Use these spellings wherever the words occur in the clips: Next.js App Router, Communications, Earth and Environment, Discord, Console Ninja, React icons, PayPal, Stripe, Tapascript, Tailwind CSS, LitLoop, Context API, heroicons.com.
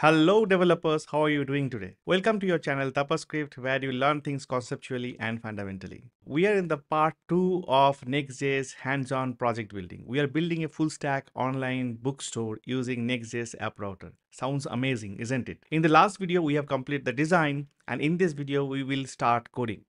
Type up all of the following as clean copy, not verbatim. Hello developers, how are you doing today? Welcome to your channel Tapascript, where you learn things conceptually and fundamentally. We are in the part 2 of Next.js hands-on project building. We are building a full-stack online bookstore using Next.js App Router. Sounds amazing, isn't it? In the last video, we have completed the design, and in this video, we will start coding.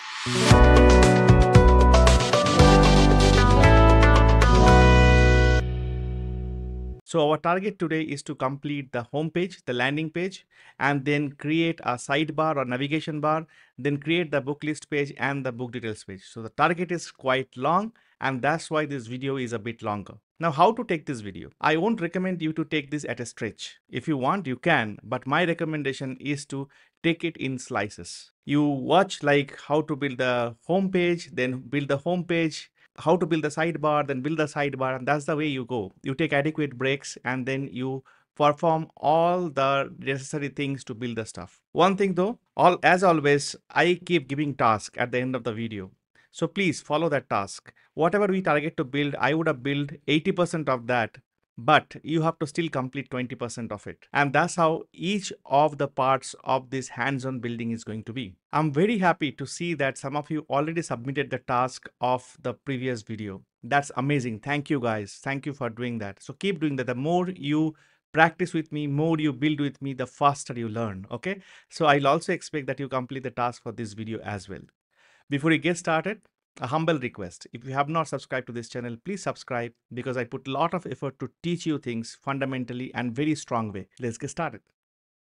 So our target today is to complete the home page, the landing page, and then create a sidebar or navigation bar, then create the book list page and the book details page. So the target is quite long, and that's why this video is a bit longer. Now, how to take this video? I won't recommend you to take this at a stretch. If you want, you can, but my recommendation is to take it in slices. You watch like how to build the home page, then build the home page, how to build the sidebar, then build the sidebar, and that's the way you go. You take adequate breaks and then you perform all the necessary things to build the stuff. One thing though, as always, I keep giving tasks at the end of the video. So please follow that task. Whatever we target to build, I would have built 80% of that, but you have to still complete 20% of it. And that's how each of the parts of this hands-on building is going to be. I'm very happy to see that some of you already submitted the task of the previous video. That's amazing. Thank you guys. Thank you for doing that. So keep doing that. The more you practice with me, more you build with me, the faster you learn. Okay. So I'll also expect that you complete the task for this video as well. Before you get started, a humble request. If you have not subscribed to this channel, please subscribe, because I put a lot of effort to teach you things fundamentally and very strong way. Let's get started.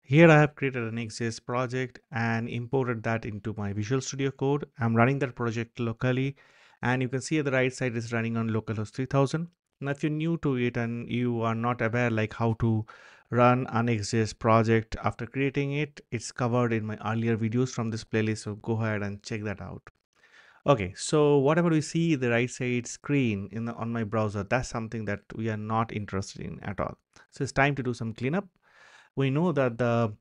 Here I have created an Next.js project and imported that into my Visual Studio Code. I'm running that project locally, and you can see at the right side is running on localhost 3000. Now, if you're new to it and you are not aware like how to run an Next.js project after creating it, it's covered in my earlier videos from this playlist. So go ahead and check that out. Okay, so whatever we see the right side screen on my browser, that's something that we are not interested in at all. So it's time to do some cleanup. We know that the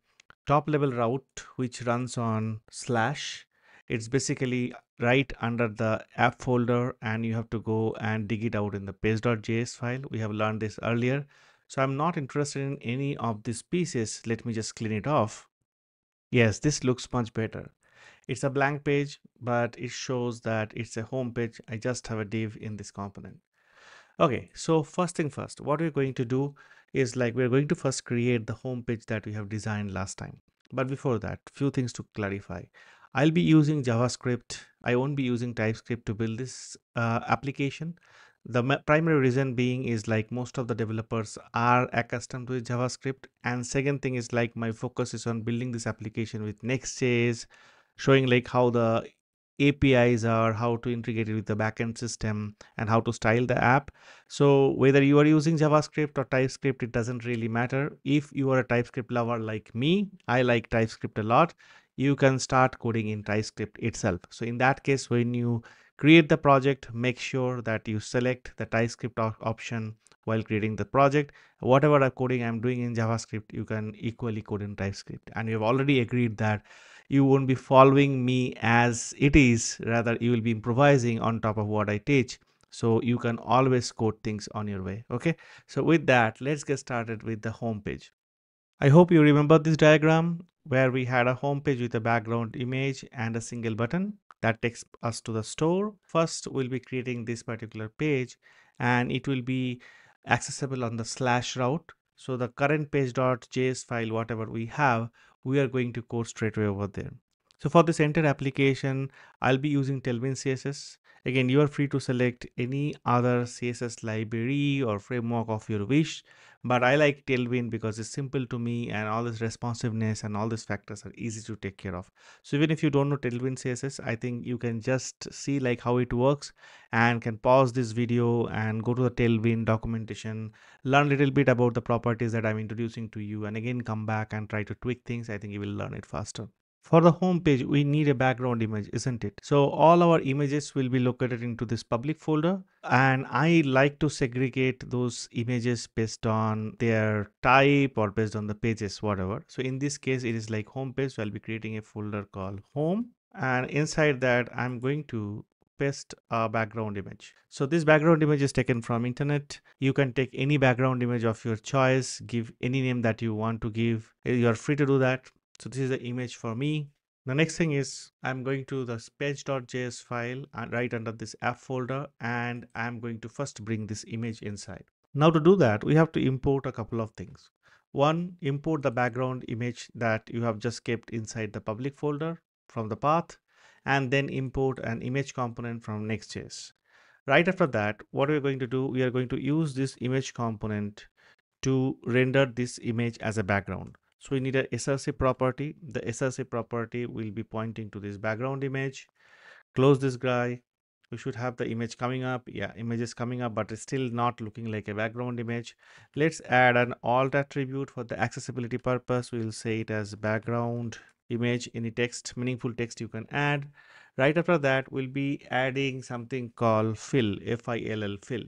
top level route, which runs on /, it's basically right under the app folder, and you have to go and dig it out in the paste.js file. We have learned this earlier. So I'm not interested in any of these pieces. Let me just clean it off. Yes, this looks much better. It's a blank page, but it shows that it's a home page. I just have a div in this component. Okay, so first thing first, what we're going to do is like we're going to first create the home page that we have designed last time. But before that, few things to clarify. I'll be using JavaScript. I won't be using TypeScript to build this application. The primary reason being is like most of the developers are accustomed to JavaScript. And second thing is like my focus is on building this application with Next.js, showing like how the APIs are, how to integrate it with the backend system, and how to style the app. So whether you are using JavaScript or TypeScript, it doesn't really matter. If you are a TypeScript lover like me, I like TypeScript a lot, you can start coding in TypeScript itself. So in that case, when you create the project, make sure that you select the TypeScript option while creating the project. Whatever coding I'm doing in JavaScript, you can equally code in TypeScript. And you've already agreed that you won't be following me as it is, rather you will be improvising on top of what I teach. So you can always code things on your way. Okay. So with that, let's get started with the home page. I hope you remember this diagram where we had a home page with a background image and a single button that takes us to the store. First, we'll be creating this particular page, and it will be accessible on the / route. So the current page.js file, whatever we have, we are going to code straight away over there. So for this entire application, I'll be using Tailwind CSS. Again, you are free to select any other CSS library or framework of your wish, but I like Tailwind because it's simple to me, and all this responsiveness and all these factors are easy to take care of. So even if you don't know Tailwind CSS, I think you can just see like how it works and can pause this video and go to the Tailwind documentation, learn a little bit about the properties that I'm introducing to you, and again come back and try to tweak things. I think you will learn it faster. For the home page, we need a background image, isn't it? So all our images will be located into this public folder, and I like to segregate those images based on their type or based on the pages, whatever. So in this case, it is like home page. So I'll be creating a folder called home, and inside that I'm going to paste a background image. So this background image is taken from internet. You can take any background image of your choice, give any name that you want to give. You are free to do that. So this is the image for me. The next thing is I'm going to the page.js file and right under this app folder, and I'm going to first bring this image inside. Now to do that, we have to import a couple of things. One, import the background image that you have just kept inside the public folder from the path, and then import an image component from Next.js. Right after that, what we're going to do, we are going to use this image component to render this image as a background. So we need a src property. The src property will be pointing to this background image. Close this guy. We should have the image coming up. Yeah, image is coming up, but it's still not looking like a background image. Let's add an alt attribute for the accessibility purpose. We'll say it as background image. Any text, meaningful text you can add. Right after that, we'll be adding something called fill, F-I-L-L, fill.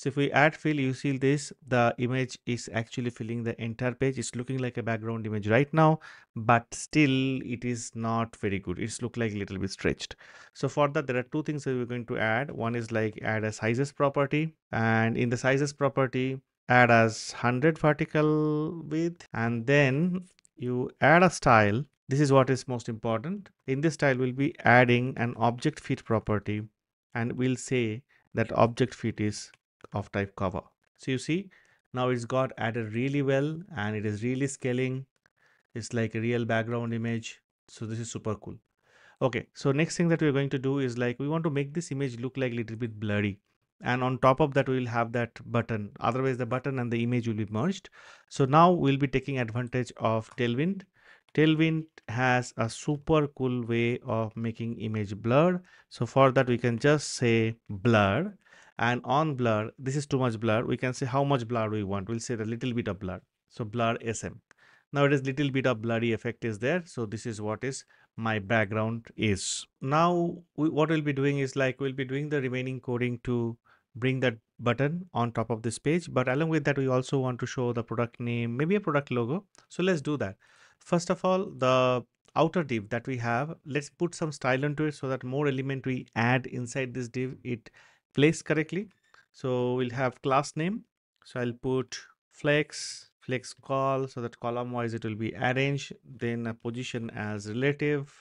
So if we add fill, you see this, the image is actually filling the entire page. It's looking like a background image right now, but still it is not very good. It's look like a little bit stretched. So for that, there are two things that we're going to add. One is like add a sizes property, and in the sizes property, add as 100 vertical width, and then you add a style. This is what is most important. In this style, we'll be adding an object fit property, and we'll say that object fit is of type cover. So you see, now it's got added really well, and it is really scaling. It's like a real background image. So this is super cool. Okay, so next thing that we're going to do is like we want to make this image look like a little bit blurry, and on top of that we will have that button. Otherwise the button and the image will be merged. So now we'll be taking advantage of Tailwind. Tailwind has a super cool way of making image blurred. So for that we can just say blur. And on blur, this is too much blur. We can say how much blur we want. We'll say a little bit of blur. So blur SM. Now it is little bit of blurry effect is there. So this is what is my background is. Now what we'll be doing is like we'll be doing the remaining coding to bring that button on top of this page. But along with that, we also want to show the product name, maybe a product logo. So let's do that. First of all, the outer div that we have, let's put some style into it so that more element we add inside this div, it placed correctly. So we'll have class name. So I'll put flex col, so that column wise it will be arranged, then a position as relative,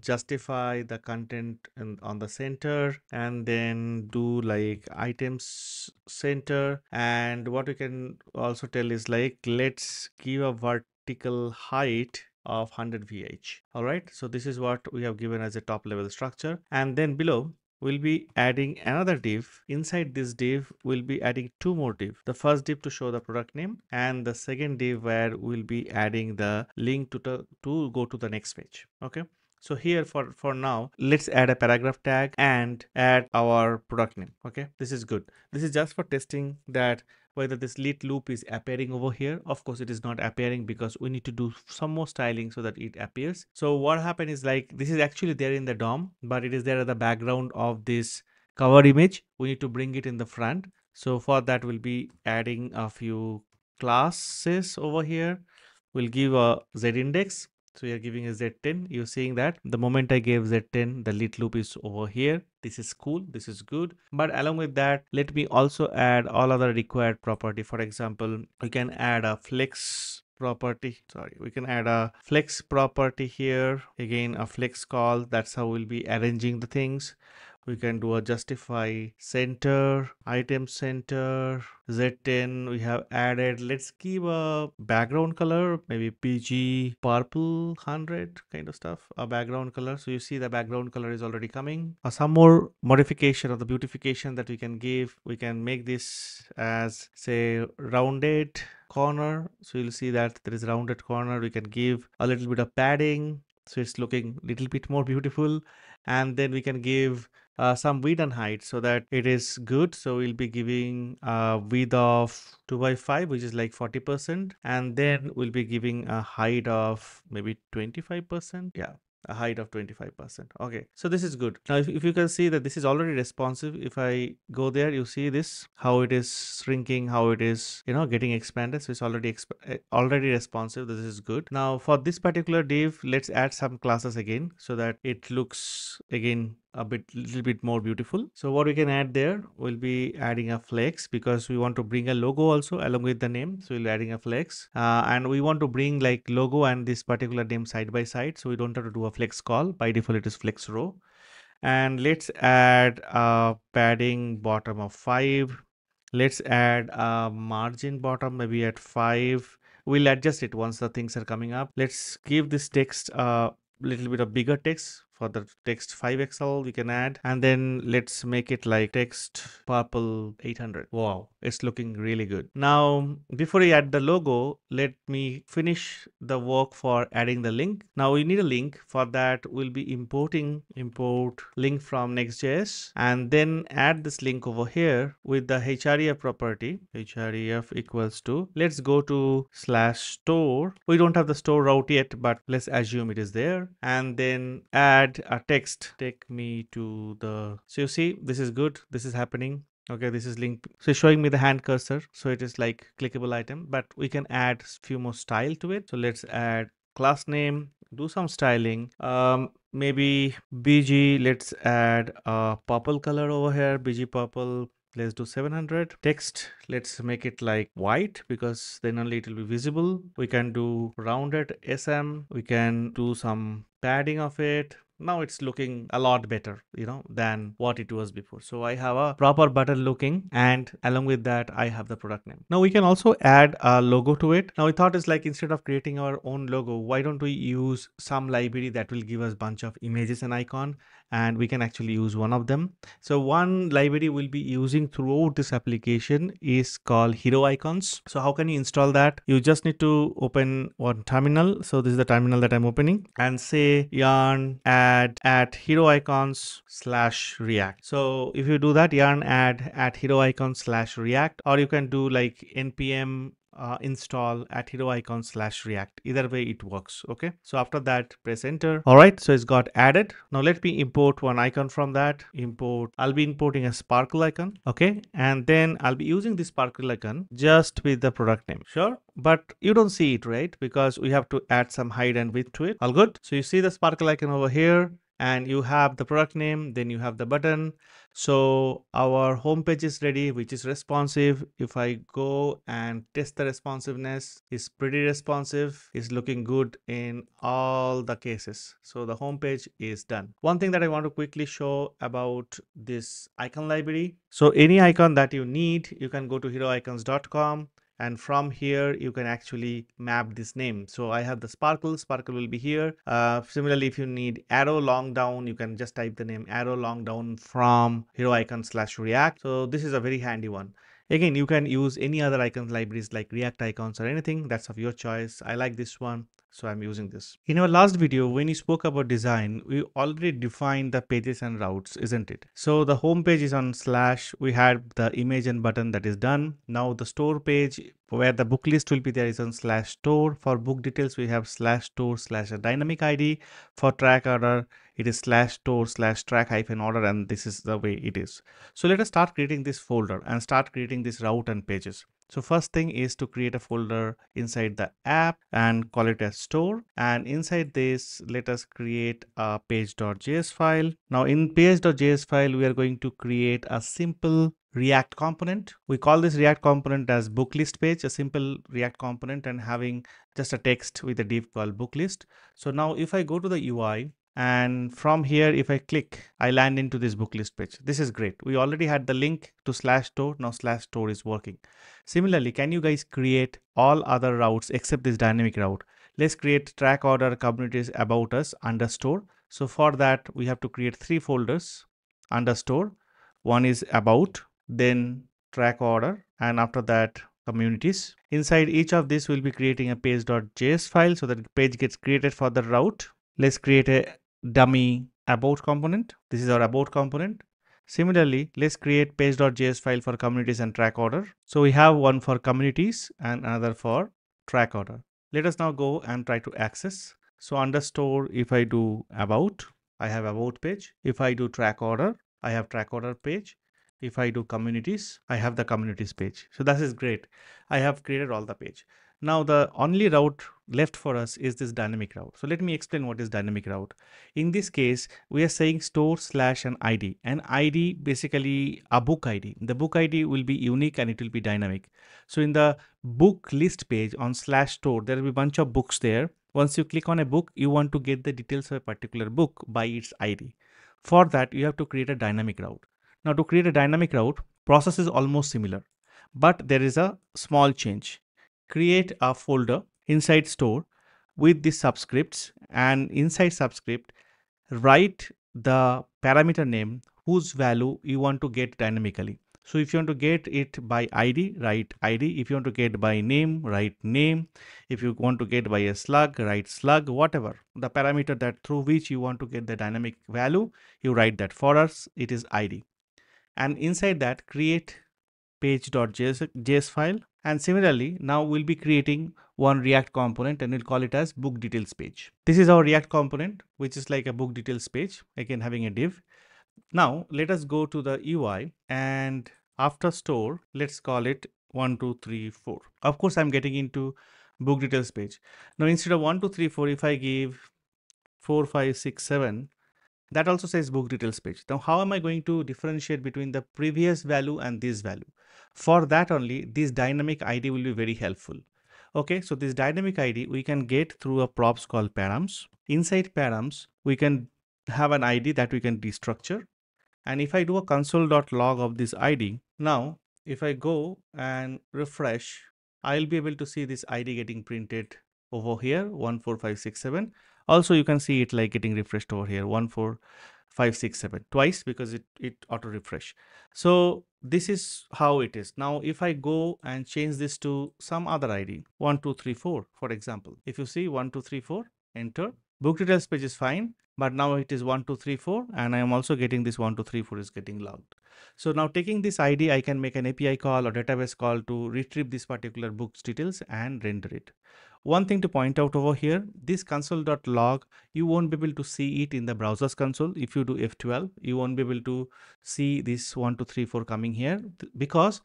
justify the content and on the center, and then do like items center. And what we can also tell is like let's give a vertical height of 100 VH. All right, so this is what we have given as a top level structure. And then below we'll be adding another div. Inside this div, we'll be adding two more div. The first div to show the product name, and the second div where we'll be adding the link to go to the next page. Okay. So here for now, let's add a paragraph tag and add our product name. Okay. This is good. This is just for testing that whether this lit loop is appearing over here. Of course, it is not appearing because we need to do some more styling so that it appears. So what happened is like, this is actually there in the DOM, but it is there at the background of this cover image. We need to bring it in the front. So for that, we'll be adding a few classes over here. We'll give a Z index. So we are giving a Z10. You're seeing that the moment I gave Z10, the lit loop is over here. This is cool. This is good. But along with that, let me also add all other required property. For example, we can add a flex property. Sorry, we can add a flex property here. Again, a flex call. That's how we'll be arranging the things. We can do a justify center, item center, Z10 we have added. Let's give a background color, maybe PG purple 100 kind of stuff, a background color. So you see the background color is already coming. Some more modification of the beautification that we can give. We can make this as say rounded corner. So you'll see that there is rounded corner. We can give a little bit of padding. So it's looking a little bit more beautiful. And then we can give some width and height so that it is good. So we'll be giving a width of 2 by 5, which is like 40%. And then we'll be giving a height of maybe 25%. Yeah, a height of 25%. Okay, so this is good. Now, if you can see that this is already responsive. If I go there, you see this, how it is shrinking, how it is, you know, getting expanded. So it's already responsive. This is good. Now for this particular div, let's add some classes again so that it looks again a little bit more beautiful. So what we can add there, we'll be adding a flex because we want to bring a logo also along with the name. So we'll be adding a flex and we want to bring like logo and this particular name side by side. So we don't have to do a flex call. By default, it is flex row. And let's add a padding bottom of 5. Let's add a margin bottom maybe at 5. We'll adjust it once the things are coming up. Let's give this text a little bit of bigger text. For the text 5xl we can add, and then let's make it like text purple 800. Wow, it's looking really good. Now before we add the logo, let me finish the work for adding the link. Now we need a link. For that we'll be import link from Next.js and then add this link over here with the href property. Href equals to, let's go to /store. We don't have the store route yet, but let's assume it is there, and then add a text, take me to the, so you see this is good, this is happening. Okay, this is link, so it's showing me the hand cursor, so it is like clickable item, but we can add few more style to it. So let's add class name, do some styling, maybe bg, let's add a purple color over here, bg purple. Let's do 700. Text, let's make it like white because then only it will be visible. We can do rounded SM. We can do some padding of it. Now it's looking a lot better, you know, than what it was before. So I have a proper button looking, and along with that, I have the product name. Now we can also add a logo to it. Now we thought is like, instead of creating our own logo, why don't we use some library that will give us a bunch of images and icon, and we can actually use one of them. So one library we'll be using throughout this application is called Hero Icons. So how can you install that? You just need to open one terminal. So this is the terminal that I'm opening, and say yarn add heroicons/react. So if you do that, yarn add heroicons/react, or you can do like npm install at heroicons/react. Either way it works. Okay, so after that press enter. All right, so it's got added. Now let me import one icon from that. I'll be importing a sparkle icon. Okay, and then I'll be using this sparkle icon just with the product name. Sure, but you don't see it, right? Because we have to add some height and width to it. All good. So you see the sparkle icon over here, and you have the product name, then you have the button. So our homepage is ready, which is responsive. If I go and test the responsiveness, it's pretty responsive. It's looking good in all the cases. So the homepage is done. One thing that I want to quickly show about this icon library. So any icon that you need, you can go to heroicons.com. And from here, you can actually map this name. So I have the sparkle. Sparkle will be here. Similarly, if you need arrow long down, you can just type the name arrow long down from heroicons/react. So this is a very handy one. Again, you can use any other icons libraries like React Icons or anything. That's of your choice. I like this one, so I'm using this. In our last video, when you spoke about design, we already defined the pages and routes, isn't it? So the home page is on /. We had the image and button that is done. Now the store page where the book list will be there is on /store. For book details, we have /store/a dynamic ID. For track order, it is /store/track-order, and this is the way it is. So let us start creating this folder and start creating this route and pages. So first thing is to create a folder inside the app and call it as store. And inside this, let us create a page.js file. Now in page.js file, we are going to create a simple React component. We call this React component as book list page, a simple React component, and having just a text with a div called book list. So now if I go to the UI, and from here, if I click, I land into this book list page. This is great. We already had the link to /store. Now /store is working. Similarly, can you guys create all other routes except this dynamic route? Let's create track order, communities, about us, under store. So for that, we have to create 3 folders under store. One is about, then track order, and after that communities. Inside each of this, we'll be creating a page.js file so that the page gets created for the route. Let's create a dummy about component. This is our about component. Similarly, let's create page.js file for communities and track order. So we have one for communities and another for track order. Let us now go and try to access. So under store, if I do about, I have about page. If I do track order, I have track order page. If I do communities, I have the communities page. So that is great. I have created all the page. Now the only route left for us is this dynamic route. So let me explain what is dynamic route. In this case, we are saying store slash an ID. An ID, basically a book ID. The book ID will be unique and it will be dynamic. So in the book list page on slash store, there will be a bunch of books there. Once you click on a book, you want to get the details of a particular book by its ID. For that, you have to create a dynamic route. Now to create a dynamic route, process is almost similar, but there is a small change. Create a folder inside store with the subscripts, and inside subscript write the parameter name whose value you want to get dynamically. So if you want to get it by ID, write ID. If you want to get by name, write name. If you want to get by a slug, write slug, whatever. The parameter that through which you want to get the dynamic value, you write that. For us, it is ID. And inside that, create page.js file. And similarly, now we'll be creating one React component and we'll call it as book details page. This is our React component, which is like a book details page, again having a div. Now let us go to the UI, and after store, let's call it 1, 2, 3, 4. Of course, I'm getting into book details page. Now instead of 1, 2, 3, 4, if I give 4, 5, 6, 7, that also says book details page. Now, how am I going to differentiate between the previous value and this value? For that only, this dynamic ID will be very helpful. Okay, so this dynamic ID we can get through a props called params. Inside params, we can have an ID that we can destructure. And if I do a console.log of this ID, now if I go and refresh, I'll be able to see this ID getting printed over here, 1, 4, 5, 6, 7. Also, you can see it like getting refreshed over here, 1, 4, 5, 6, 7 twice, because it auto refresh. So this is how it is. Now, if I go and change this to some other ID, 1, 2, 3, 4, for example, if you see 1, 2, 3, 4, enter, book details page is fine. But now it is 1, 2, 3, 4, and I am also getting this 1, 2, 3, 4 is getting logged. So now taking this ID, I can make an API call or database call to retrieve this particular book's details and render it. One thing to point out over here, this console.log, you won't be able to see it in the browser's console. If you do F12, you won't be able to see this 1, 2, 3, 4 coming here, because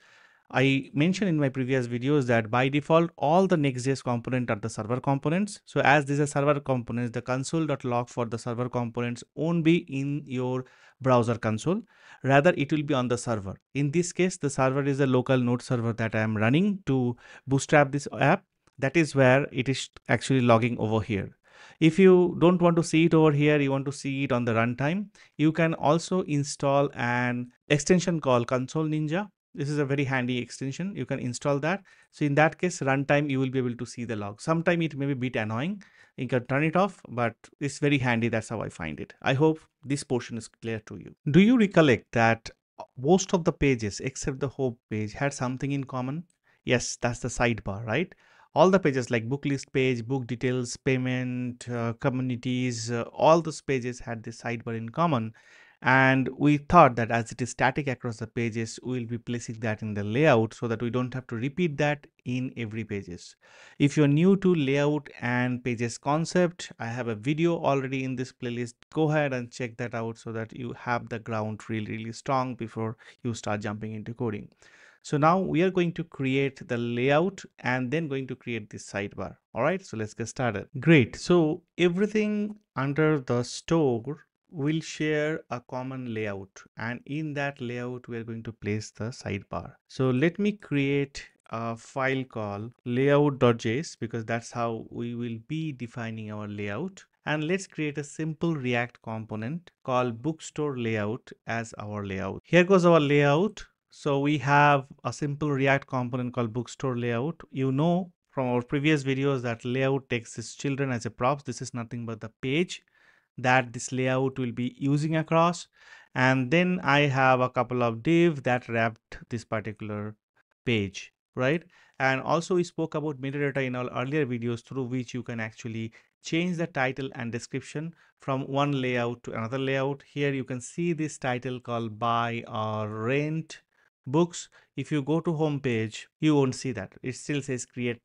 I mentioned in my previous videos that by default, all the Next.js components are the server components. So as these are server components, the console.log for the server components won't be in your browser console. Rather, it will be on the server. In this case, the server is a local node server that I am running to bootstrap this app. That is where it is actually logging over here. If you don't want to see it over here, you want to see it on the runtime, you can also install an extension called Console Ninja. This is a very handy extension. You can install that. So in that case, runtime, you will be able to see the log. Sometime it may be a bit annoying. You can turn it off, but it's very handy. That's how I find it. I hope this portion is clear to you. Do you recollect that most of the pages, except the home page, had something in common? Yes, that's the sidebar, right? All the pages like book list page, book details, payment, communities, all those pages had this sidebar in common. And we thought that as it is static across the pages, we'll be placing that in the layout so that we don't have to repeat that in every pages. If you're new to layout and pages concept, I have a video already in this playlist. Go ahead and check that out so that you have the ground really strong before you start jumping into coding. So now we are going to create the layout and then going to create this sidebar. All right, so let's get started. Great. So everything under the store will share a common layout, and in that layout we are going to place the sidebar. So let me create a file called layout.js, because that's how we will be defining our layout. And let's create a simple React component called bookstore layout as our layout. Here goes our layout. So we have a simple React component called bookstore layout. You know from our previous videos that layout takes its children as a props. This is nothing but the page that this layout will be using across. And then I have a couple of div that wrapped this particular page, right? And also we spoke about metadata in our earlier videos, through which you can actually change the title and description from one layout to another layout. Here you can see this title called buy or rent books. If you go to home page, you won't see that. It still says create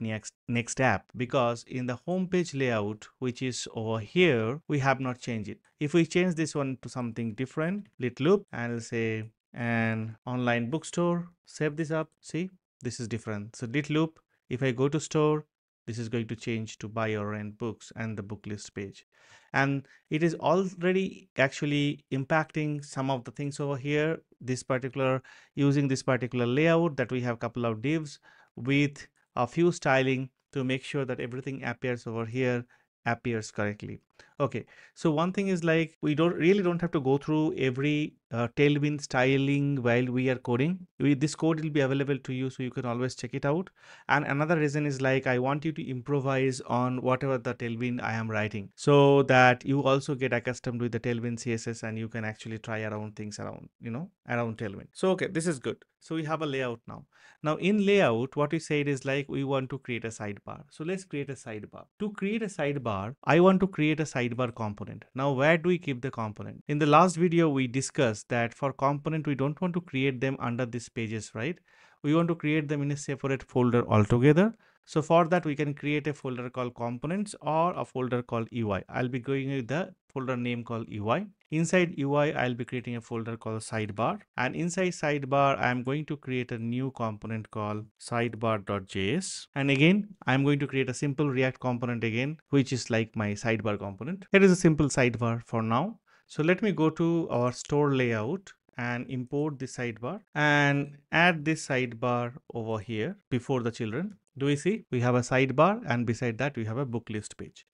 next app, because in the home page layout, which is over here, we have not changed it. If we change this one to something different, LitLoop, and I'll say an online bookstore, save this up. See, this is different. So LitLoop, if I go to store, This is going to change to buy or rent books and the book list page. And it is already actually impacting some of the things over here. This particular, using this particular layout that we have a couple of divs with a few styling to make sure that everything appears over here, appears correctly. Okay, so one thing is like we really don't have to go through every Tailwind styling while we are coding. This code will be available to you, so you can always check it out. And another reason is like I want you to improvise on whatever the Tailwind I am writing, so that you also get accustomed with the Tailwind CSS and you can actually try around things around, you know, around Tailwind. So okay, this is good. So we have a layout now. Now in layout, what we said is like we want to create a sidebar. So let's create a sidebar. To create a sidebar, I want to create a sidebar component. Now where do we keep the component? In the last video, we discussed that for component, we don't want to create them under these pages, right? We want to create them in a separate folder altogether. So for that, we can create a folder called components or a folder called UI. I'll be going with the folder name called UI. Inside UI, I'll be creating a folder called sidebar, and inside sidebar, I'm going to create a new component called sidebar.js. And again, I'm going to create a simple React component again, which is like my sidebar component. It is a simple sidebar for now. So let me go to our store layout and import the sidebar and add this sidebar over here before the children. Do we see? We have a sidebar, and beside that we have a book list page.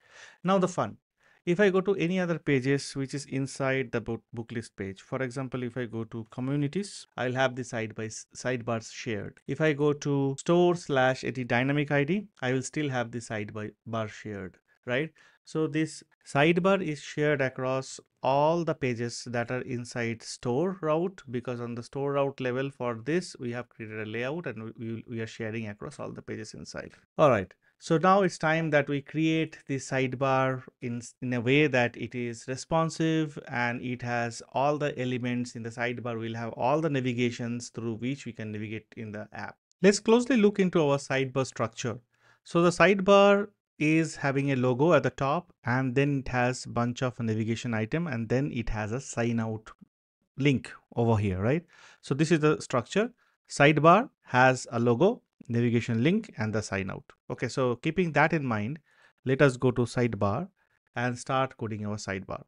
Now the fun. If I go to any other pages which is inside the book list page, for example, if I go to communities, I'll have the sidebars shared. If I go to store/edit dynamic ID, I will still have the sidebar shared, right? So this sidebar is shared across all the pages that are inside store route, because on the store route level for this, we have created a layout and we are sharing across all the pages inside. All right. So now it's time that we create the sidebar in a way that it is responsive and it has all the elements in the sidebar. We'll have all the navigations through which we can navigate in the app. Let's closely look into our sidebar structure. So the sidebar is having a logo at the top, and then it has a bunch of navigation item, and then it has a sign out link over here, right? So this is the structure. Sidebar has a logo, navigation link, and the sign out. Okay, so keeping that in mind, let us go to sidebar and start coding our sidebar.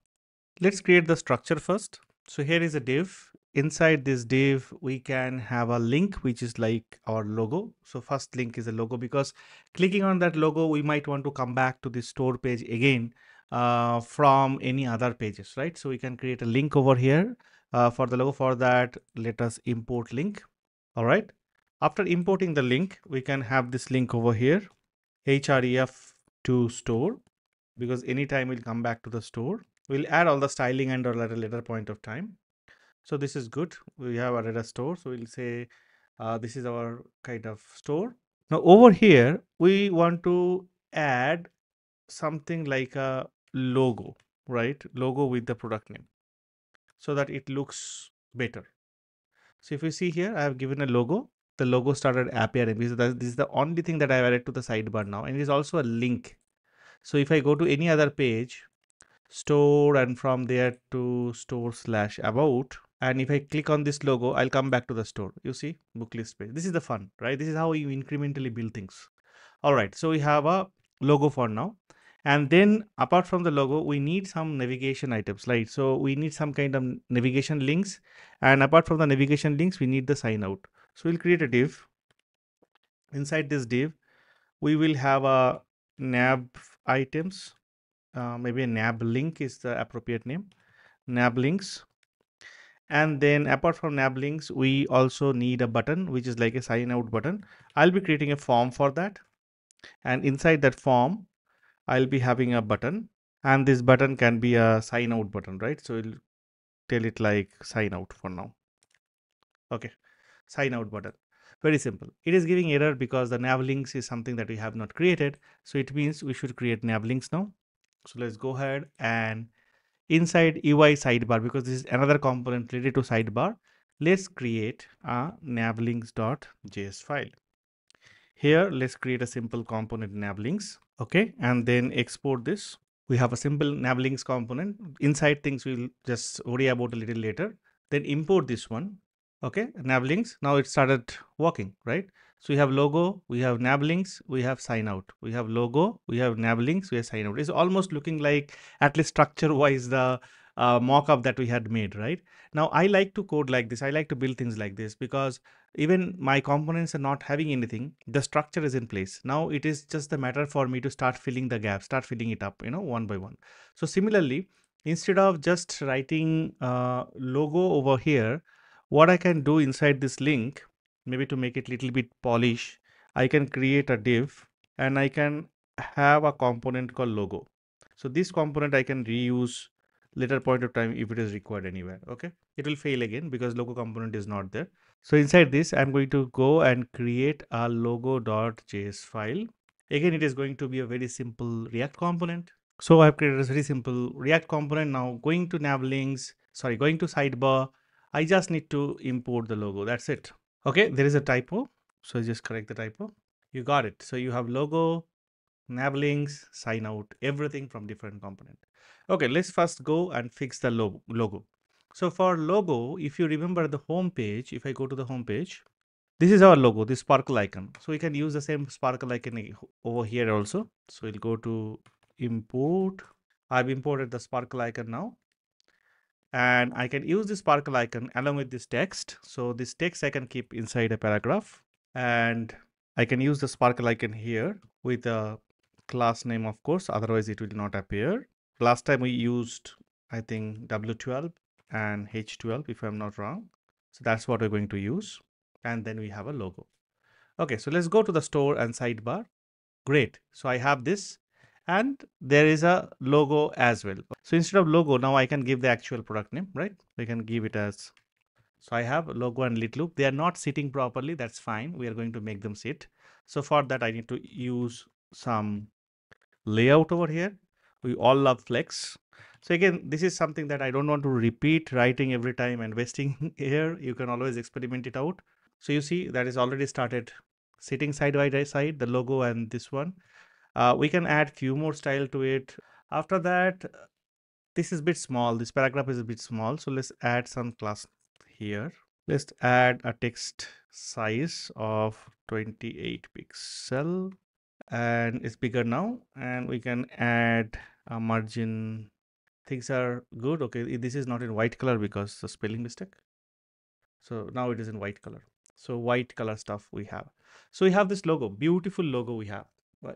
Let's create the structure first. So here is a div. Inside this div, we can have a link which is like our logo. So first link is a logo, because clicking on that logo, we might want to come back to the store page again from any other pages, right? So we can create a link over here for the logo. For that, let us import link. All right. After importing the link, we can have this link over here, href to store, because anytime we'll come back to the store, we'll add all the styling and all at a later point of time. So this is good. We have added a store. So we'll say this is our kind of store. Now over here, we want to add something like a logo, right? Logo with the product name so that it looks better. So if you see here, I have given a logo. The logo started appearing because this is the only thing that I've added to the sidebar now. And it is also a link. So if I go to any other page, store, and from there to store/about, and if I click on this logo, I'll come back to the store. You see, book list page. This is the fun, right? This is how you incrementally build things. All right. So we have a logo for now. And then apart from the logo, we need some navigation items, right? So we need some kind of navigation links. And apart from the navigation links, we need the sign out. So we'll create a div. Inside this div, we will have a nav items. Maybe a nav link is the appropriate name, nav links. And then apart from nav links, we also need a button, which is like a sign out button. I'll be creating a form for that. And inside that form, I'll be having a button, and this button can be a sign out button, right? So we'll tell it like sign out for now. Okay. Sign out button. Very simple. It is giving error because the nav links is something that we have not created. So it means we should create nav links now. So let's go ahead and inside UI sidebar, because this is another component related to sidebar, let's create a navlinks.js file. Here, let's create a simple component navlinks. Okay. And then export this. We have a simple navlinks component. Inside things, we'll just worry about a little later. Then import this one. Okay. Navlinks. Now it started working, right? So we have logo, we have nav links, we have sign out. We have logo, we have nav links, we have sign out. It's almost looking like, at least structure wise, the mock-up that we had made, right? Now I like to code like this. I like to build things like this because even my components are not having anything. The structure is in place. Now it is just a matter for me to start filling the gap, start filling it up, you know, one by one. So similarly, instead of just writing logo over here, what I can do inside this link, maybe to make it a little bit polish, I can create a div and I can have a component called logo. So this component I can reuse later point of time if it is required anywhere. Okay, it will fail again because logo component is not there. So inside this, I'm going to go and create a logo.js file. Again, it is going to be a very simple React component. So I've created a very simple React component. Now going to nav links, sorry, going to sidebar, I just need to import the logo. That's it. Okay, there is a typo. So just correct the typo. You got it. So you have logo, nav links, sign out, everything from different component. Okay, let's first go and fix the logo. So for logo, if you remember the home page, if I go to the home page, this is our logo, this sparkle icon. So we can use the same sparkle icon over here also. So we'll go to import. I've imported the sparkle icon now. And I can use this sparkle icon along with this text. So this text I can keep inside a paragraph. And I can use the sparkle icon here with a class name, of course, otherwise it will not appear. Last time we used, I think, W12 and H12, if I'm not wrong. So that's what we're going to use. And then we have a logo. Okay, so let's go to the store and sidebar. Great. So I have this. And there is a logo as well. So instead of logo, now I can give the actual product name, right? We can give it as, so I have logo and LitLoop. They are not sitting properly. That's fine. We are going to make them sit. So for that, I need to use some layout over here. We all love flex. So again, this is something that I don't want to repeat writing every time and wasting here. You can always experiment it out. So you see that is already started sitting side by side, the logo and this one. We can add few more style to it. After that, this is a bit small. This paragraph is a bit small. So let's add some class here. Let's add a text size of 28 pixel and it's bigger now. And we can add a margin. Things are good. Okay, this is not in white color because the spelling mistake. So now it is in white color. So white color stuff we have. So we have this logo, beautiful logo we have.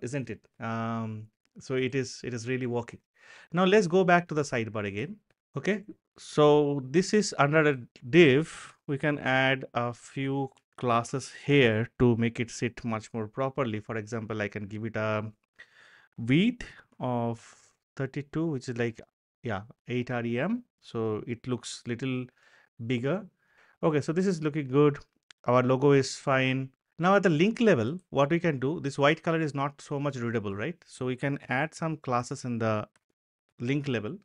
Isn't it? So it is really working. Now let's go back to the sidebar again. Okay. So this is under a div. We can add a few classes here to make it sit much more properly. For example, I can give it a width of 32, which is like, yeah, 8 rem. So it looks little bigger. Okay. So this is looking good. Our logo is fine. Now at the link level, what we can do, this white color is not so much readable, right? So we can add some classes in the link level.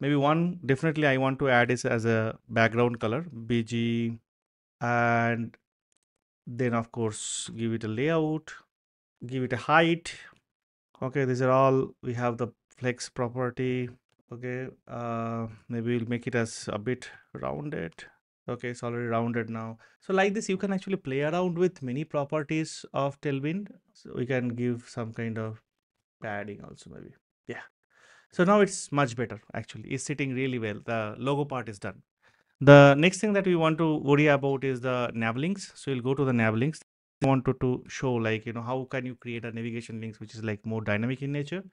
Maybe one definitely I want to add is as a background color, BG, and then of course, give it a layout, give it a height. Okay, these are all, we have the flex property. Okay, maybe we'll make it as a bit rounded. Okay, it's already rounded now. So like this, you can actually play around with many properties of Tailwind. So we can give some kind of padding also maybe. Yeah. So now it's much better actually. It's sitting really well. The logo part is done. The next thing that we want to worry about is the nav links. So we'll go to the nav links. We wanted to show like, you know, how can you create a navigation links, which is like more dynamic in nature.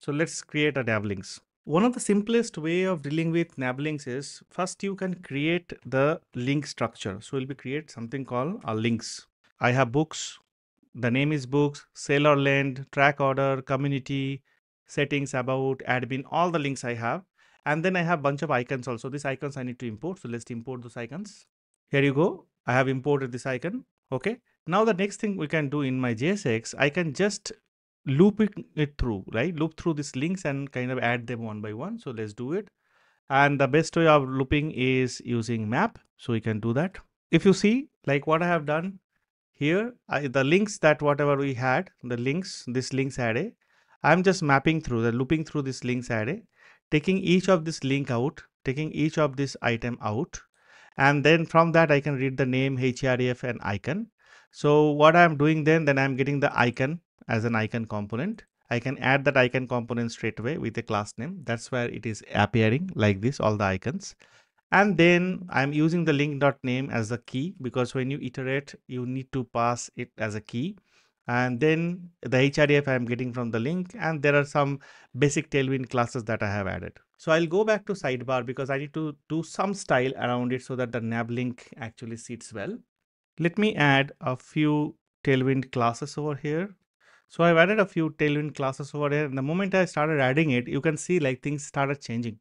So let's create a nav links. One of the simplest way of dealing with nav links is first you can create the link structure. So we'll be create something called a links. I have books. The name is books, sale or lend, track order, community, settings, about, admin, all the links I have. And then I have bunch of icons also. These icons I need to import. So let's import those icons. Here you go. I have imported this icon. Okay. Now the next thing we can do in my JSX, I can just loop it through, right? Loop through these links and kind of add them one by one. So let's do it. And the best way of looping is using map. So we can do that. If you see like what I have done here, the links that whatever we had, the links, this links array, I'm just mapping through the looping through this links array, taking each of this link out, taking each of this item out. And then from that, I can read the name, href and icon. So what I'm doing then I'm getting the icon as an icon component. I can add that icon component straight away with a class name. That's where it is appearing like this, all the icons. And then I'm using the link.name as the key, because when you iterate, you need to pass it as a key. And then the href I'm getting from the link, and there are some basic Tailwind classes that I have added. So I'll go back to sidebar because I need to do some style around it so that the nav link actually sits well. Let me add a few Tailwind classes over here. So I've added a few Tailwind classes over here, and the moment I started adding it, you can see like things started changing.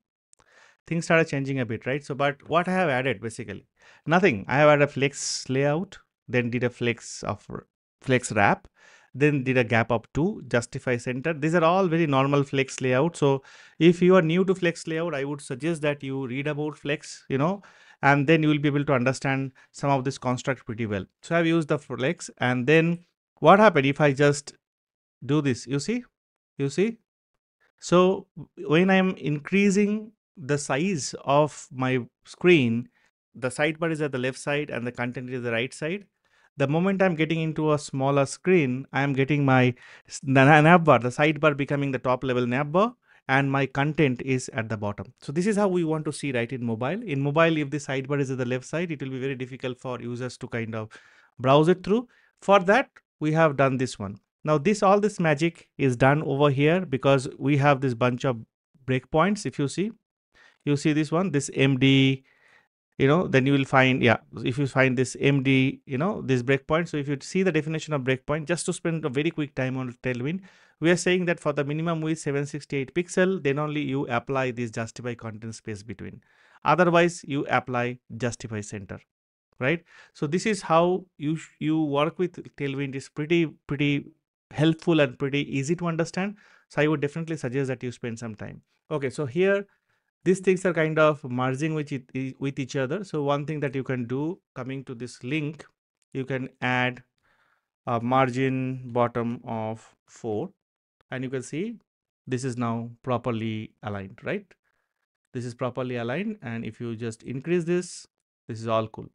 Things started changing a bit, right? So, but what I have added basically, nothing. I have added a flex layout, then did a flex wrap, then did a gap up to justify center. These are all very normal flex layout. So if you are new to flex layout, I would suggest that you read about flex, and then you will be able to understand some of this construct pretty well. So I've used the flex, and then what happened if I just do this? You see? So when I'm increasing the size of my screen, the sidebar is at the left side and the content is the right side. The moment I'm getting into a smaller screen, I'm getting my navbar, the sidebar becoming the top level navbar, and my content is at the bottom. So this is how we want to see, right, in mobile. In mobile, if the sidebar is at the left side, it will be very difficult for users to kind of browse it through. For that, we have done this one. Now all this magic is done over here because we have this bunch of breakpoints. If you see, this one, this MD, then you will find, if you find this MD, this breakpoint. So if you see the definition of breakpoint, just to spend a very quick time on Tailwind, we are saying that for the minimum width 768 pixel, then only you apply this justify content space between. Otherwise, you apply justify center, right? So this is how you work with Tailwind. Is pretty helpful and pretty easy to understand. So I would definitely suggest that you spend some time. Okay, so here, these things are kind of merging with each other. So one thing that you can do, coming to this link, you can add a margin bottom of 4, and you can see this is now properly aligned, right? This is properly aligned. And if you just increase this, this is all cool,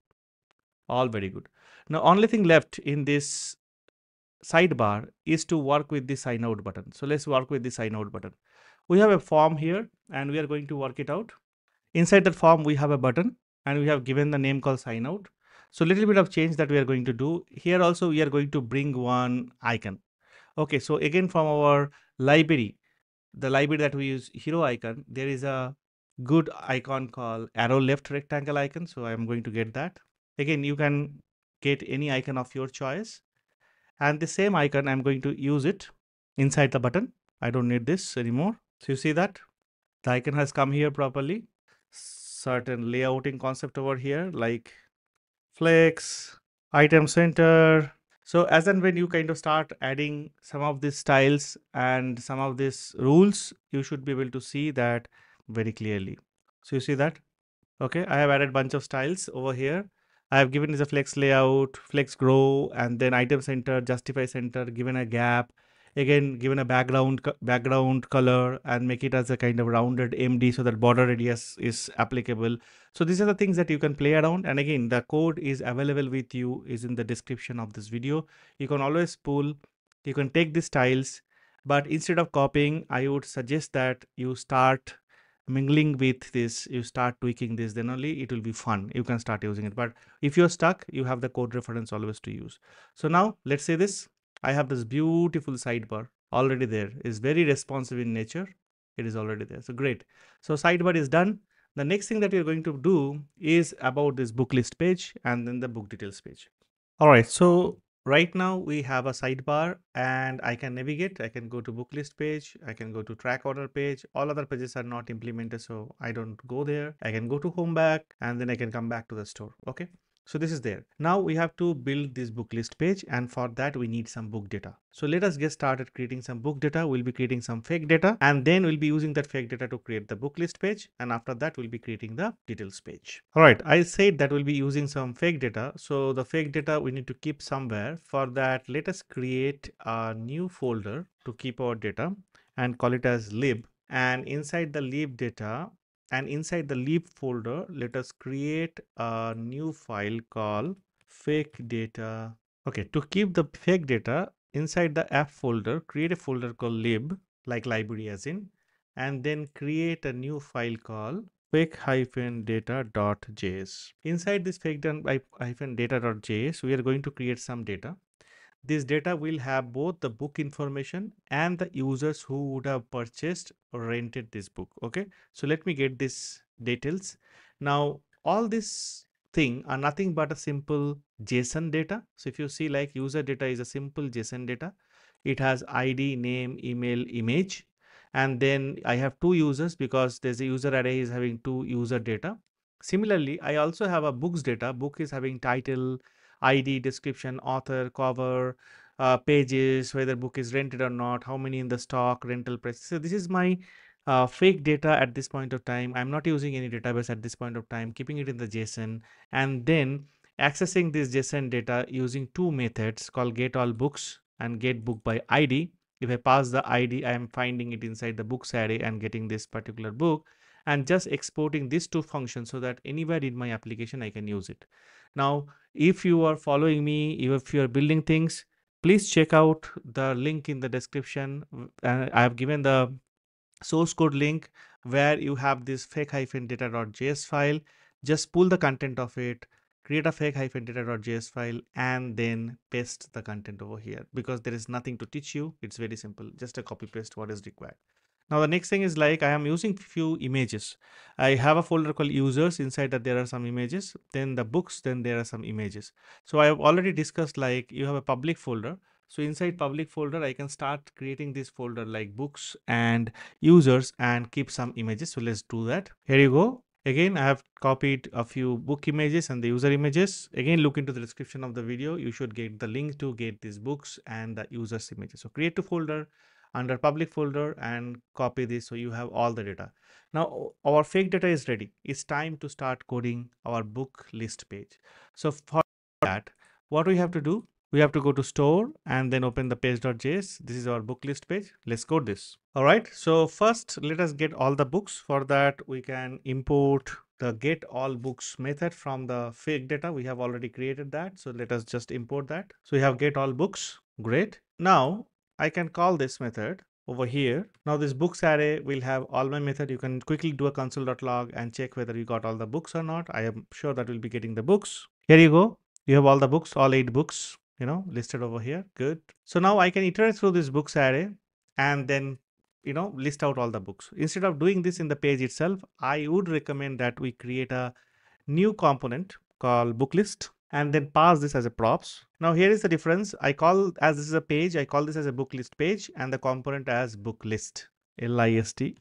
all very good. Now, only thing left in this sidebar is to work with the sign out button. So let's work with the sign out button. We have a form here, and we are going to work it out. Inside that form, we have a button, and we have given the name called sign out. So a little bit of change that we are going to do here. Also, we are going to bring one icon. Okay. So again, from our library, the library that we use, hero icon, there is a good icon called arrow left rectangle icon. So I'm going to get that. Again, you can get any icon of your choice, and the same icon, I'm going to use it inside the button. I don't need this anymore. So you see that the icon has come here properly. Certain layouting concept over here, like flex, item center. So as and when you kind of start adding some of these styles and some of these rules, you should be able to see that very clearly. So you see that? Okay, I have added a bunch of styles over here. I have given this a flex layout, flex grow, and then item center, justify center, given a gap. Again, given a background color, and make it as a kind of rounded MD so that border radius is applicable. So these are the things that you can play around. And again, the code is available with you, is in the description of this video. You can always pull, you can take these styles, but instead of copying, I would suggest that you start mingling with this, you start tweaking this, then only it will be fun. You can start using it. But if you're stuck, you have the code reference always to use. So now let's say this. I have this beautiful sidebar already there. It's very responsive in nature. It is already there. So great. So sidebar is done. The next thing that we're going to do is about this book list page and then the book details page. All right. So right now we have a sidebar, and I can navigate. I can go to book list page. I can go to track order page. All other pages are not implemented, so I don't go there. I can go to home back, and then I can come back to the store. Okay. So this is there. Now we have to build this book list page, and for that we need some book data. So let us get started creating some book data. We'll be creating some fake data, and then we'll be using that fake data to create the book list page. And after that, we'll be creating the details page. All right. I said that we'll be using some fake data. So the fake data we need to keep somewhere. For that, let us create a new folder to keep our data and call it as lib. And inside the lib data, and inside the lib folder, let us create a new file called fake data Okay, to keep the fake data inside the app folder, create a folder called lib, like library as in, and then create a new file called fake-data.js. Inside this fake-data.js, we are going to create some data. This data will have both the book information and the users who would have purchased or rented this book. Okay, so let me get these details. Now, all this thing are nothing but a simple JSON data. So if you see, like, user data is a simple JSON data. It has ID, name, email, image. And then I have two users because there's a user array is having two user data. Similarly, I also have a books data. Book is having title, ID, description, author, cover, pages, whether book is rented or not, how many in the stock, rental price. So this is my fake data at this point of time. I'm not using any database at this point of time, keeping it in the JSON, and then accessing this JSON data using two methods called getAllBooks and getBookById. If I pass the ID, I am finding it inside the books array and getting this particular book, and just exporting these two functions so that anywhere in my application I can use it. Now, if you are following me, if you are building things, please check out the link in the description. I have given the source code link where you have this fake-data.js file. Just pull the content of it, create a fake-data.js file, and then paste the content over here, because there is nothing to teach you. It's very simple, just a copy paste what is required. Now the next thing is, like, I am using few images. I have a folder called users, inside that there are some images, then the books, then there are some images. So I have already discussed, like, you have a public folder. So inside public folder, I can start creating this folder like books and users and keep some images. So let's do that. Here you go. Again, I have copied a few book images and the user images. Again, look into the description of the video. You should get the link to get these books and the users images. So create a folder under public folder and copy this. So you have all the data. Now our fake data is ready. It's time to start coding our book list page. So for that, what we have to do? We have to go to store and then open the page.js. This is our book list page. Let's code this. All right. So first, let us get all the books. For that, we can import the getAllBooks method from the fake data. We have already created that. So let us just import that. So we have getAllBooks. Great. Now I can call this method over here. Now this books array will have all my method. You can quickly do a console.log and check whether you got all the books or not. I am sure that we'll be getting the books. Here you go. You have all the books, all 8 books, you know, listed over here. Good. So now I can iterate through this books array and then, you know, list out all the books. Instead of doing this in the page itself, I would recommend that we create a new component called book list and then pass this as a props. Now here is the difference. I call, as this is a page, I call this as a book list page and the component as book list, L-I-S-T,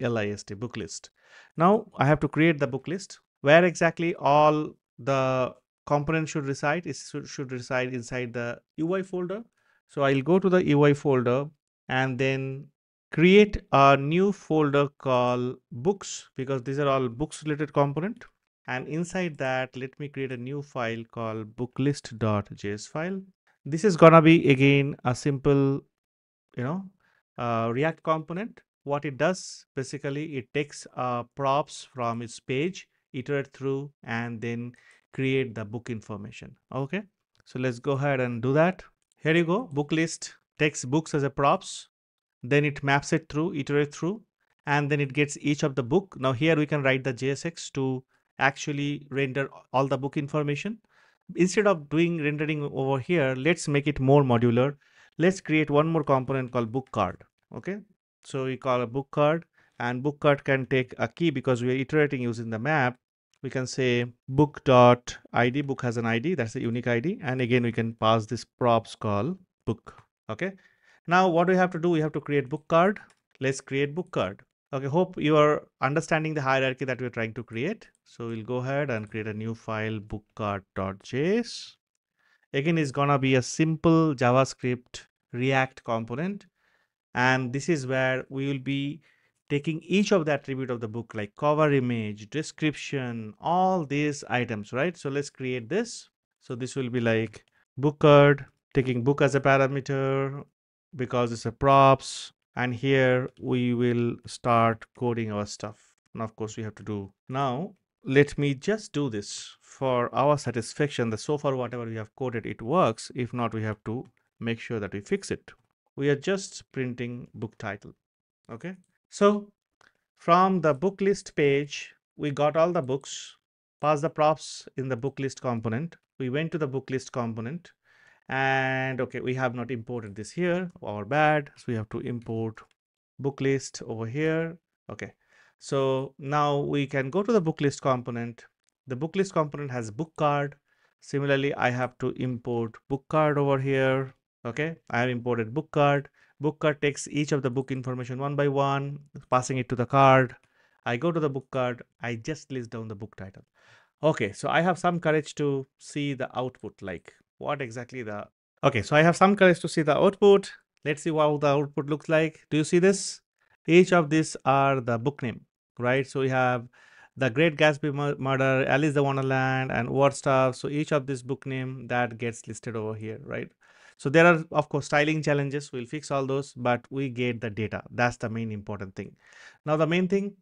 book list. Now I have to create the book list. Where exactly all the component should reside, it should reside inside the UI folder. So I'll go to the UI folder and then create a new folder called books, because these are all books related component. And inside that, let me create a new file called booklist.js file. This is gonna be again a simple, you know, React component. What it does basically, it takes props from its page, iterate through, and then create the book information. Okay, so let's go ahead and do that. Here you go. Book list takes books as a props, then it maps it through, iterate through, and then it gets each of the book. Now here we can write the JSX to actually render all the book information. Instead of doing rendering over here, let's make it more modular. Let's create one more component called book card. Okay, so we call a book card, and book card can take a key because we are iterating using the map. We can say book.id, book has an ID, that's a unique ID. And again, we can pass this props call book. Okay. Now what do we have to do? We have to create book card. Let's create book card. Okay. Hope you are understanding the hierarchy that we're trying to create. So we'll go ahead and create a new file, bookcard.js. Again, it's gonna be a simple JavaScript React component. And this is where we will be taking each of the attribute of the book, like cover image, description, all these items, right? So let's create this. So this will be like book card, taking book as a parameter because it's a props. And here we will start coding our stuff. And of course we have to do now let me just do this for our satisfaction, that so far whatever we have coded, it works. If not, we have to make sure that we fix it. We are just printing book title. Okay. So from the book list page, we got all the books, passed the props in the book list component. We went to the book list component and okay, we have not imported this here, or bad. So we have to import book list over here. Okay. So now we can go to the book list component. The book list component has book card. Similarly, I have to import book card over here. Okay, I have imported book card. Book card takes each of the book information one by one, passing it to the card. I go to the book card. I just list down the book title. Okay, so I have some courage to see the output, like what exactly the... Okay, so I have some courage to see the output. Let's see what the output looks like. Do you see this? Each of these are the book name. Right, so we have The Great Gatsby Murder, Alice the Wonderland, and War Stuff. So each of this book name that gets listed over here, right? So there are, of course, styling challenges. We'll fix all those, but we get the data. That's the main important thing. Now, the main thing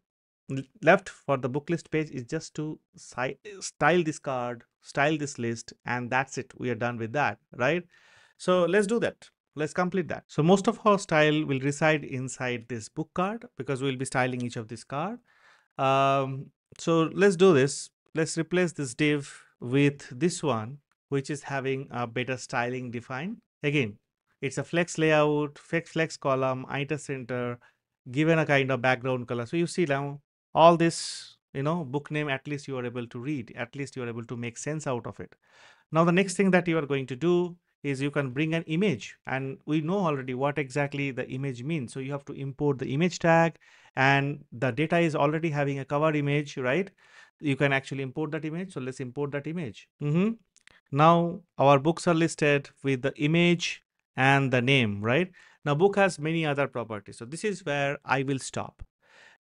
left for the book list page is just to style this card, style this list, and that's it. We are done with that, right? So let's do that. Let's complete that. So most of our style will reside inside this book card because we'll be styling each of this card. So let's do this. Let's replace this div with this one, which is having a better styling defined. Again, it's a flex layout, flex column, iter center, given a kind of background color. So you see now all this, you know, book name, at least you are able to read, at least you are able to make sense out of it. Now, the next thing that you are going to do is you can bring an image, and we know already what exactly the image means. So you have to import the image tag, and the data is already having a cover image, right? You can actually import that image. So let's import that image. Now our books are listed with the image and the name, right? Now book has many other properties. So this is where I will stop.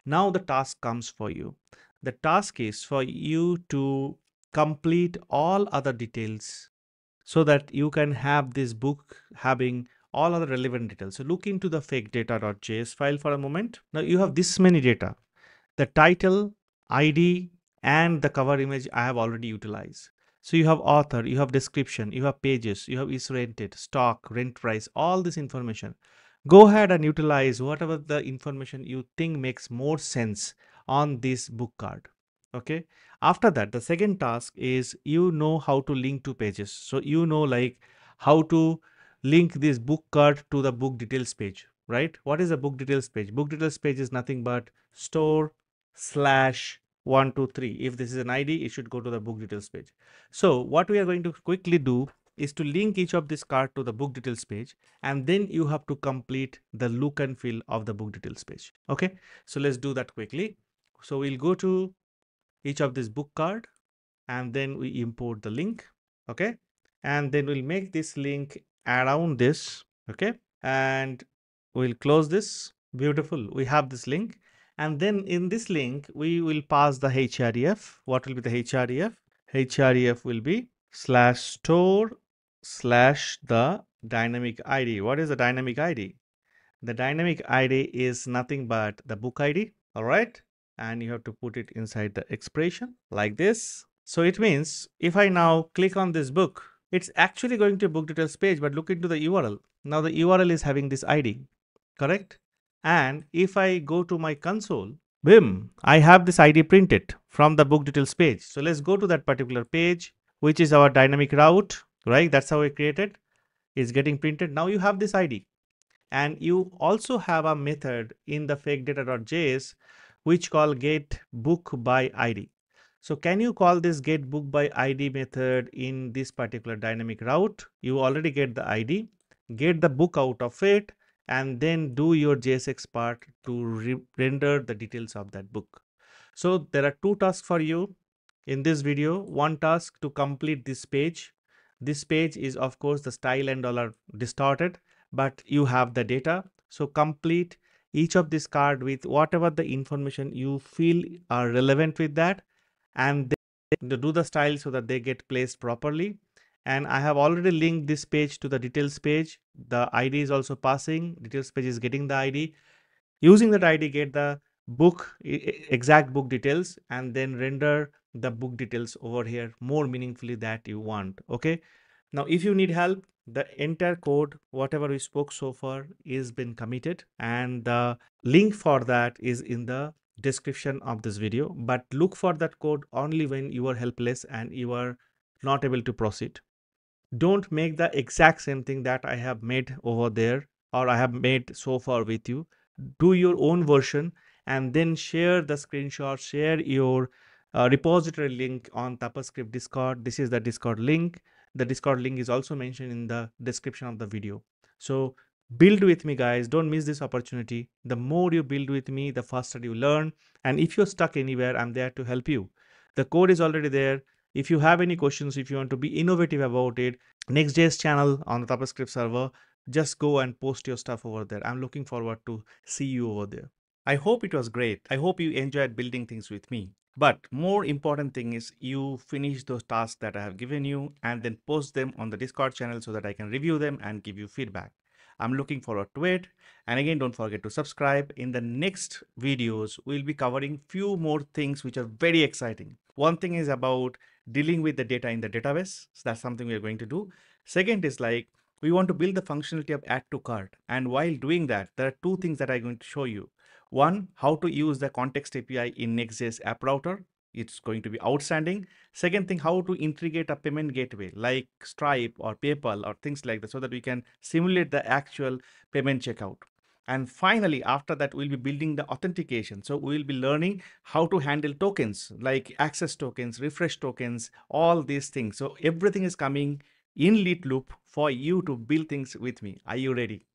Now the task comes for you. The task is for you to complete all other details, so that you can have this book having all other relevant details. So look into the fake data.js file for a moment. Now you have this many data, the title, ID, and the cover image I have already utilized. So you have author, you have description, you have pages, you have is rented, stock, rent price, all this information. Go ahead and utilize whatever the information you think makes more sense on this book card. Okay. After that, the second task is, you know how to link to pages. So you know, like, how to link this book card to the book details page, right? What is a book details page? Book details page is nothing but store/123. If this is an ID, it should go to the book details page. So what we are going to quickly do is to link each of this card to the book details page, and then you have to complete the look and feel of the book details page. Okay. So let's do that quickly. So we'll go to each of this book card, and then we import the link. Okay. And then we'll make this link around this. Okay. And we'll close this. Beautiful. We have this link. And then in this link, we will pass the href. What will be the href? Href will be /store/the dynamic ID. What is the dynamic ID? The dynamic ID is nothing but the book ID. All right. And you have to put it inside the expression like this. So it means if I now click on this book, it's actually going to book details page, but look into the URL. Now the URL is having this ID, correct? And if I go to my console, boom, I have this ID printed from the book details page. So let's go to that particular page, which is our dynamic route, right? That's how we created. It's getting printed. Now you have this ID, and you also have a method in the fake data.js which call get book by ID. So can you call this get book by ID method in this particular dynamic route? You already get the ID, get the book out of it, and then do your JSX part to render the details of that book. So there are two tasks for you in this video. One task to complete this page. This page is, of course, the style and all are distorted, but you have the data. So complete each of this card with whatever the information you feel are relevant with that, and they do the style so that they get placed properly. And I have already linked this page to the details page. The ID is also passing. Details page is getting the ID. Using that ID, get the book, exact book details, and then render the book details over here more meaningfully that you want. Okay. Now, if you need help, the entire code, whatever we spoke so far, is been committed, and the link for that is in the description of this video. But look for that code only when you are helpless and you are not able to proceed. Don't make the exact same thing that I have made over there or I have made so far with you. Do your own version and then share the screenshot, share your repository link on Tapascript Discord. This is the Discord link. The Discord link is also mentioned in the description of the video. So build with me, guys. Don't miss this opportunity. The more you build with me, the faster you learn. And if you're stuck anywhere, I'm there to help you. The code is already there. If you have any questions, if you want to be innovative about it, Next.js channel on the Tapascript server, just go and post your stuff over there. I'm looking forward to see you over there. I hope it was great. I hope you enjoyed building things with me. But more important thing is you finish those tasks that I have given you and then post them on the Discord channel so that I can review them and give you feedback. I'm looking forward to it. And again, don't forget to subscribe. In the next videos, we'll be covering few more things which are very exciting. One thing is about dealing with the data in the database. So that's something we are going to do. Second is like, we want to build the functionality of add to cart. And while doing that, there are two things that I'm going to show you. One, how to use the Context API in Next.js App Router. It's going to be outstanding. Second thing, how to integrate a payment gateway like Stripe or PayPal or things like that so that we can simulate the actual payment checkout. And finally, after that, we'll be building the authentication. So we'll be learning how to handle tokens like access tokens, refresh tokens, all these things. So everything is coming in LitLoop for you to build things with me. Are you ready?